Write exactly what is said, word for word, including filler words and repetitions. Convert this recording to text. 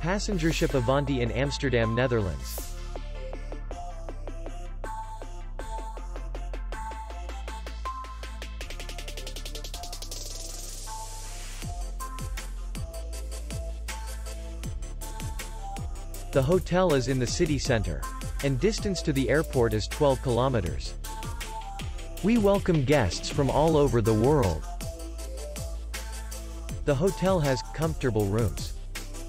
Passengership Avanti in Amsterdam, Netherlands. The hotel is in the city center, and distance to the airport is twelve kilometers. We welcome guests from all over the world. The hotel has comfortable rooms,